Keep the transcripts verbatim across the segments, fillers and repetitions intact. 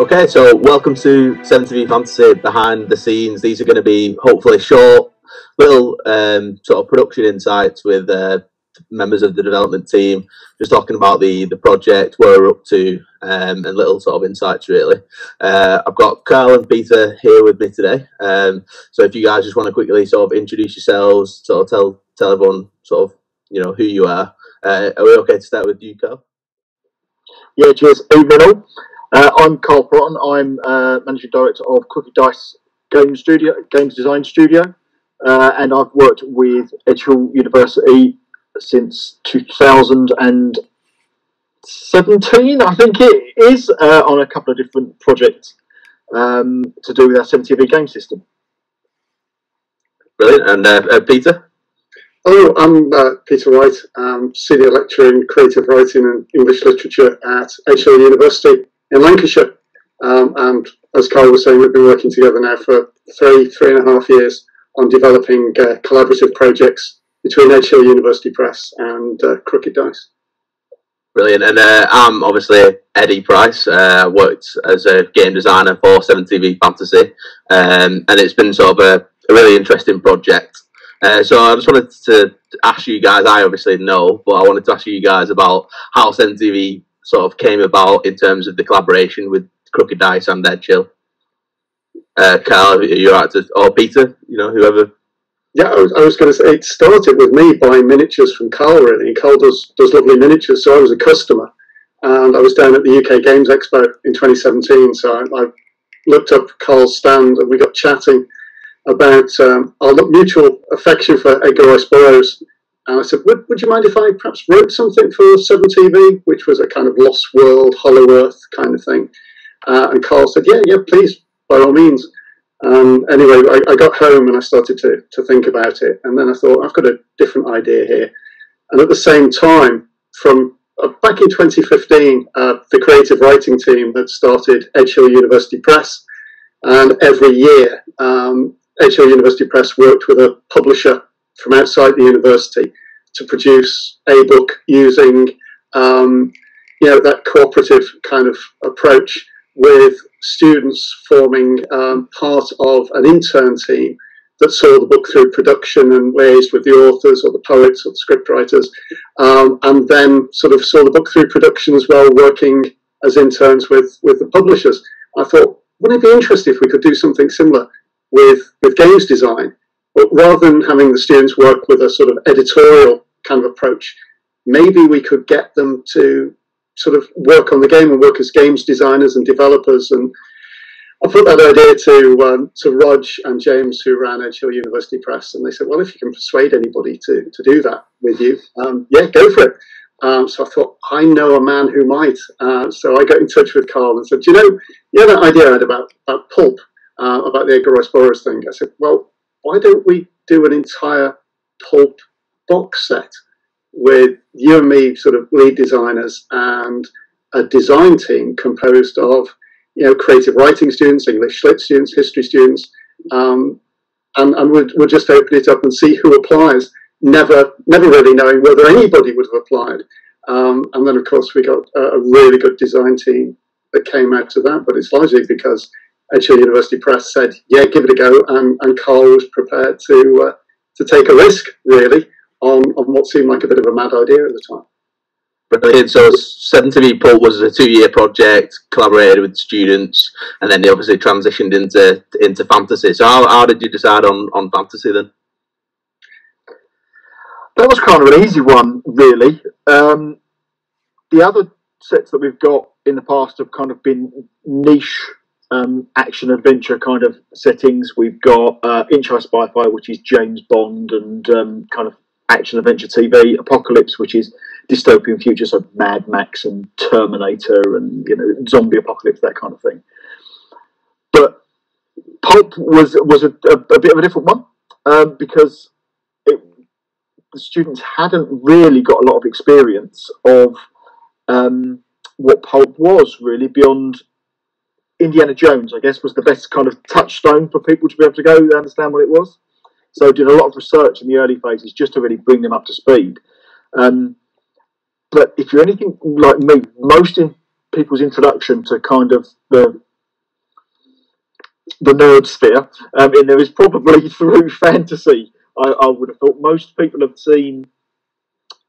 Okay, so welcome to seven T V Fantasy Behind the Scenes. These are going to be hopefully short, little um, sort of production insights with uh, members of the development team, just talking about the, the project, where we're up to, um, and little sort of insights really. Uh, I've got Carl and Peter here with me today. Um, so if you guys just want to quickly sort of introduce yourselves, sort of tell, tell everyone sort of, you know, who you are. Uh, are we okay to start with you, Carl? Yeah, cheers. Evening all. Uh, I'm Carl Perrotton. I'm uh, Managing Director of Crooked Dice Game Studio, Games Design Studio, uh, and I've worked with Edge Hill University since two thousand seventeen, I think it is, uh, on a couple of different projects um, to do with our seven T V game system. Brilliant. And uh, uh, Peter? Hello, I'm uh, Peter Wright. I'm Senior Lecturer in Creative Writing and English Literature at Edge Hill University in Lancashire, um, and as Carl was saying, we've been working together now for three, three and a half years on developing uh, collaborative projects between Edge Hill University Press and uh, Crooked Dice. Brilliant, and uh, I'm obviously Eddy Price, uh, worked as a game designer for seven T V Fantasy, um, and it's been sort of a, a really interesting project. Uh, so I just wanted to ask you guys, I obviously know, but I wanted to ask you guys about how seven T V sort of came about in terms of the collaboration with Crooked Dice and Edge Hill. Uh, Carl, you're out to, or Peter, you know, whoever. Yeah, I was, I was going to say, it started with me buying miniatures from Carl, really, and Carl does, does lovely miniatures, so I was a customer, and I was down at the U K Games Expo in twenty seventeen, so I, I looked up Carl's stand, and we got chatting about um, our mutual affection for Edgar Rice Burroughs. And I said, would, would you mind if I perhaps wrote something for seven T V, which was a kind of Lost World, Hollow Earth kind of thing? Uh, and Carl said, yeah, yeah, please, by all means. Um, anyway, I, I got home and I started to, to think about it. And then I thought, I've got a different idea here. And at the same time, from uh, back in twenty fifteen, uh, the creative writing team had started Edge Hill University Press. And every year, um, Edge Hill University Press worked with a publisher from outside the university to produce a book using um, you know, that cooperative kind of approach, with students forming um, part of an intern team that saw the book through production and liaised with the authors or the poets or the scriptwriters, um, and then sort of saw the book through production as well, working as interns with, with the publishers. I thought, wouldn't it be interesting if we could do something similar with, with games design? But rather than having the students work with a sort of editorial kind of approach, maybe we could get them to sort of work on the game and work as games designers and developers. And I put that idea to um, to Rog and James, who ran Edge Hill University Press, and they said, well, if you can persuade anybody to, to do that with you, um, yeah, go for it. Um, so I thought, I know a man who might. Uh, so I got in touch with Carl and said, do you know, you had that idea I had about, about pulp, uh, about the Edgar Rice Burroughs thing. I said, well, why don't we do an entire pulp box set with you and me sort of lead designers and a design team composed of, you know, creative writing students, English lit students, history students, um, and, and we'll, we'll just open it up and see who applies, never never really knowing whether anybody would have applied. Um, and then, of course, we got a, a really good design team that came out to that, but it's largely because Edge Hill University Press said, yeah, give it a go, and, and Carl was prepared to uh, to take a risk, really, on, on what seemed like a bit of a mad idea at the time. Brilliant. So seven T V Pulp was a two-year project, collaborated with students, and then they obviously transitioned into into fantasy. So how, how did you decide on, on fantasy then? That was kind of an easy one, really. Um, the other sets that we've got in the past have kind of been niche Um, action-adventure kind of settings. We've got uh, Intra-Spy-Fi, which is James Bond and um, kind of action-adventure T V. Apocalypse, which is dystopian future, so Mad Max and Terminator and, you know, zombie apocalypse, that kind of thing. But Pulp was was a, a, a bit of a different one uh, because it, the students hadn't really got a lot of experience of um, what Pulp was, really, beyond Indiana Jones, I guess, was the best kind of touchstone for people to be able to go and understand what it was. So I did a lot of research in the early phases just to really bring them up to speed. Um, but if you're anything like me, most in people's introduction to kind of the the nerd sphere, um, and there is probably through fantasy. I, I would have thought most people have seen,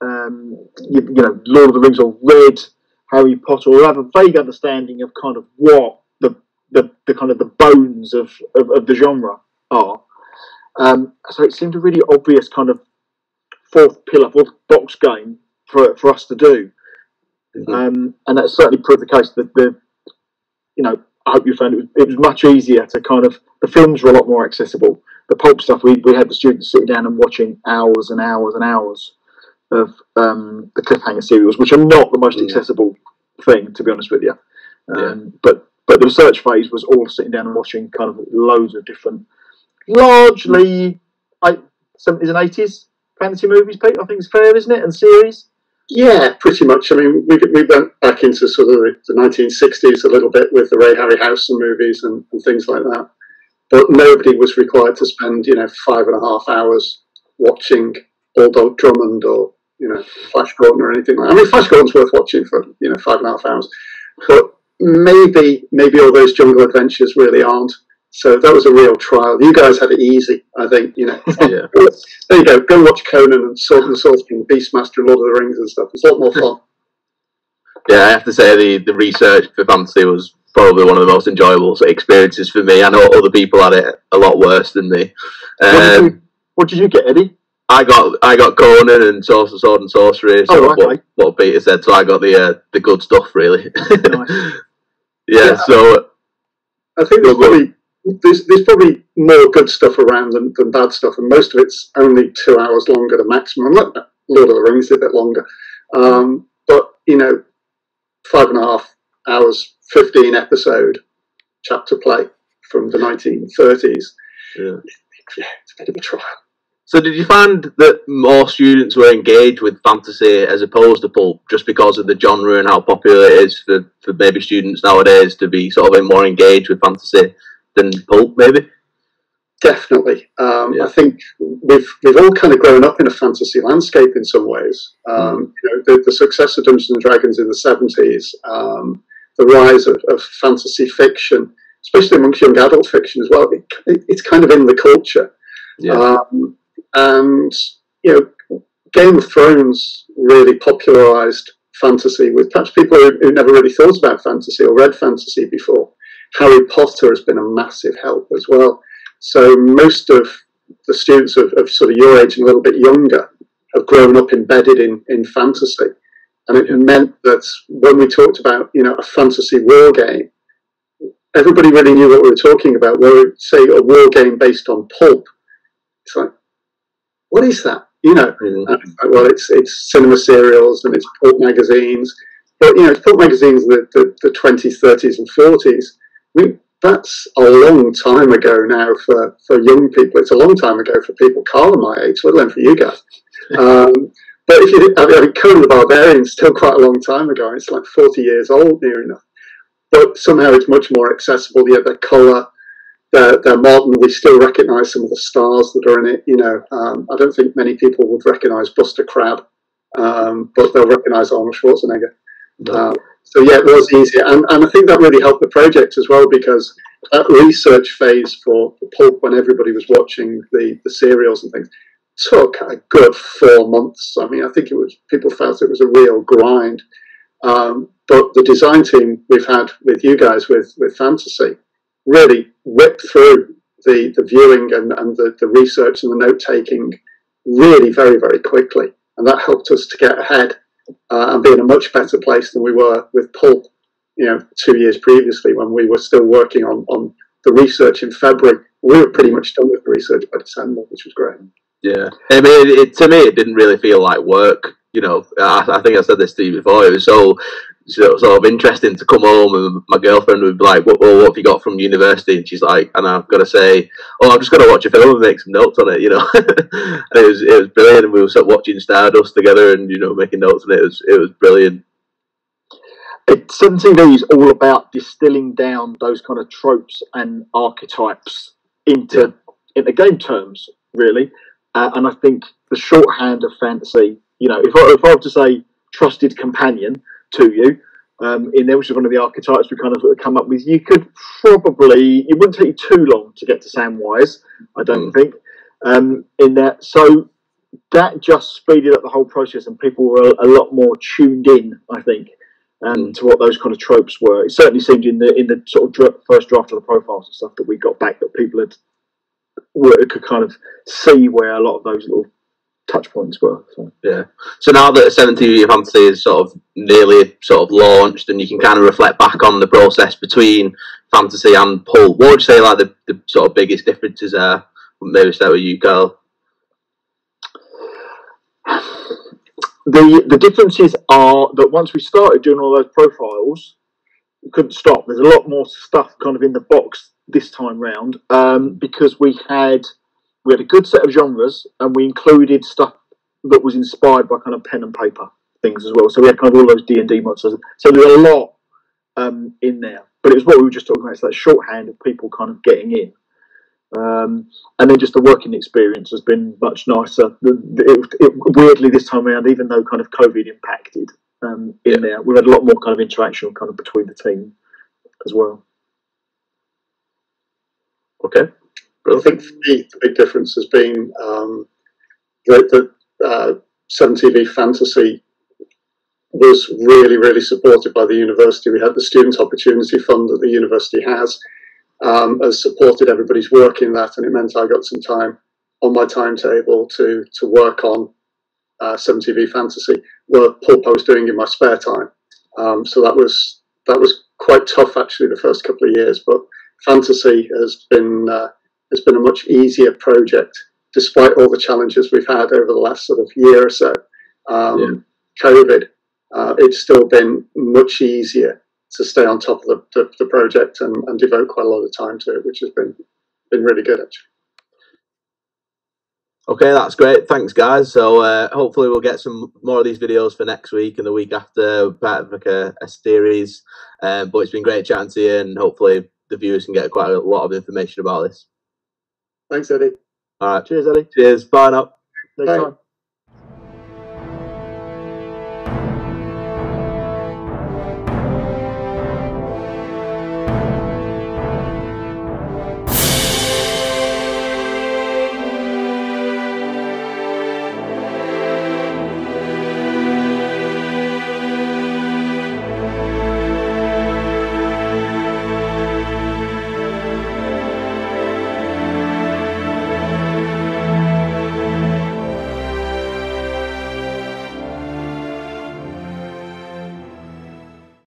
um, you, you know, Lord of the Rings or read Harry Potter, or have a vague understanding of kind of what the the, the kind of the bones of, of, of the genre are. Um, so it seemed a really obvious kind of fourth pillar, fourth box game for for us to do, mm-hmm. um, and that certainly proved the case. That the, you know, I hope you found it was, it was much easier to kind of, the films were a lot more accessible. The pulp stuff, we, we had the students sitting down and watching hours and hours and hours of um, the cliffhanger serials, which are not the most yeah. accessible thing, to be honest with you. Um, yeah. But but the research phase was all sitting down and watching kind of loads of different, largely seventies and eighties fantasy movies, Pete, I think it's fair, isn't it, and series? Yeah, pretty much. I mean, we, we went back into sort of the, the nineteen sixties a little bit with the Ray Harryhausen movies and, and things like that. But nobody was required to spend, you know, five and a half hours watching Bulldog Drummond or, you know, Flash Gordon or anything like that. I mean, Flash Gordon's worth watching for, you know, five and a half hours. But maybe, maybe all those jungle adventures really aren't. So that was a real trial. You guys had it easy, I think, you know. Yeah. There you go. Go watch Conan and Sword and Sword King, Beastmaster and Lord of the Rings and stuff. It's a lot more fun. Yeah, I have to say the, the research for fantasy was probably one of the most enjoyable experiences for me. I know other people had it a lot worse than me. Um, what, did you, what did you get, Eddie? I got I got Conan and Source of Sword and Sorcery. So oh, okay. what, what Peter said. So I got the uh, the good stuff, really. Nice. Yeah, yeah, so I think there's probably... There's, there's probably more good stuff around than, than bad stuff, and most of it's only two hours longer the maximum. Lord of the Rings is a bit longer, um, but you know, five and a half hours, fifteen episode chapter play from the nineteen thirties. Yeah, yeah, it's a bit of a trial. So, did you find that more students were engaged with fantasy as opposed to pulp, just because of the genre and how popular it is for for maybe students nowadays to be sort of more engaged with fantasy than pulp, maybe? Definitely. Um, yeah. I think we've we've all kind of grown up in a fantasy landscape in some ways. Um, mm. You know, the, the success of Dungeons and Dragons in the seventies, um, the rise of, of fantasy fiction, especially amongst young adult fiction as well, it, it, it's kind of in the culture. Yeah. Um, and, you know, Game of Thrones really popularised fantasy with perhaps people who, who never really thought about fantasy or read fantasy before. Harry Potter has been a massive help as well. So most of the students of, of sort of your age and a little bit younger have grown up embedded in, in fantasy. And it yeah. meant that when we talked about, you know, a fantasy war game, everybody really knew what we were talking about. Where we say a war game based on pulp, it's like, what is that? You know, mm. like, well, it's, it's cinema serials and it's pulp magazines. But, you know, pulp magazines the, the, the twenties, thirties and forties. I mean, that's a long time ago now for, for young people. It's a long time ago for people Carl and my age, let alone for you guys. Um, but if you, I mean, I mean Conan the Barbarian's still quite a long time ago. It's like forty years old, near enough. But somehow it's much more accessible. Yeah, their colour, their, their modern. We still recognise some of the stars that are in it. You know, um, I don't think many people would recognise Buster Crabbe, um, but they'll recognise Arnold Schwarzenegger. No. Um, so yeah, it was easier, and, and I think that really helped the project as well, because that research phase for the pulp, when everybody was watching the, the serials and things, took a good four months. I mean, I think it was, people felt it was a real grind. Um, but the design team we've had with you guys with, with fantasy really ripped through the, the viewing and, and the, the research and the note-taking really very, very quickly, and that helped us to get ahead. Uh, and be in a much better place than we were with pulp, you know, two years previously, when we were still working on, on the research in February. We were pretty much done with the research by December, which was great. Yeah, I mean, it, to me, it didn't really feel like work. You know, I, I think I said this to you before. It was so, so sort of interesting to come home, and my girlfriend would be like, well, what, what have you got from university? And she's like, and I've got to say, oh, I'm just going to watch a film and make some notes on it, you know. And it was, it was brilliant, and we were sort of watching Stardust together and, you know, making notes on it. It was, it was brilliant. seven T V is all about distilling down those kind of tropes and archetypes into, yeah. into game terms, really. Uh, and I think the shorthand of fantasy, you know, if I, if I were to say trusted companion to you, um, in there, which is one of the archetypes we kind of come up with. You could probably, it wouldn't take you too long to get to Samwise, I don't mm. think, um, in there. So that just speeded up the whole process, and people were a lot more tuned in, I think, um, mm. to what those kind of tropes were. It certainly seemed in the in the sort of dra first draft of the profiles and stuff that we got back that people had were, could kind of see where a lot of those little touch points were. So. Yeah. So now that seven T V Fantasy is sort of nearly sort of launched, and you can kind of reflect back on the process between fantasy and pull, what would you say like the, the sort of biggest differences are? Maybe start with you, Carl. The, the differences are that once we started doing all those profiles, we couldn't stop. There's a lot more stuff kind of in the box this time round, um, because we had we had a good set of genres, and we included stuff that was inspired by kind of pen and paper things as well. So we had kind of all those D and D monsters. So there was a lot um, in there, but it was what we were just talking about. It's that shorthand of people kind of getting in. Um, and then just the working experience has been much nicer. It, it, weirdly, this time around, even though kind of COVID impacted um, in yeah. there, we've had a lot more kind of interaction kind of between the team as well. Okay. Brilliant. I think for me, the big difference has been um, that uh, seven T V Fantasy was really, really supported by the university. We had the Student Opportunity Fund that the university has. Um, has supported everybody's work in that, and it meant I got some time on my timetable to to work on uh, seven T V Fantasy, work pulp I was doing in my spare time. Um, so that was that was quite tough actually the first couple of years, but fantasy has been uh, has been a much easier project despite all the challenges we've had over the last sort of year or so. Um, yeah. COVID, uh, it's still been much easier to stay on top of the, the, the project and, and devote quite a lot of time to it, which has been been really good actually. Okay, that's great. Thanks, guys. So uh, hopefully we'll get some more of these videos for next week and the week after, part of like a, a series. Um, but it's been great chatting to you, and hopefully the viewers can get quite a lot of information about this. Thanks, Eddie. All right. Cheers, Eddie. Cheers. Bye now. Thanks.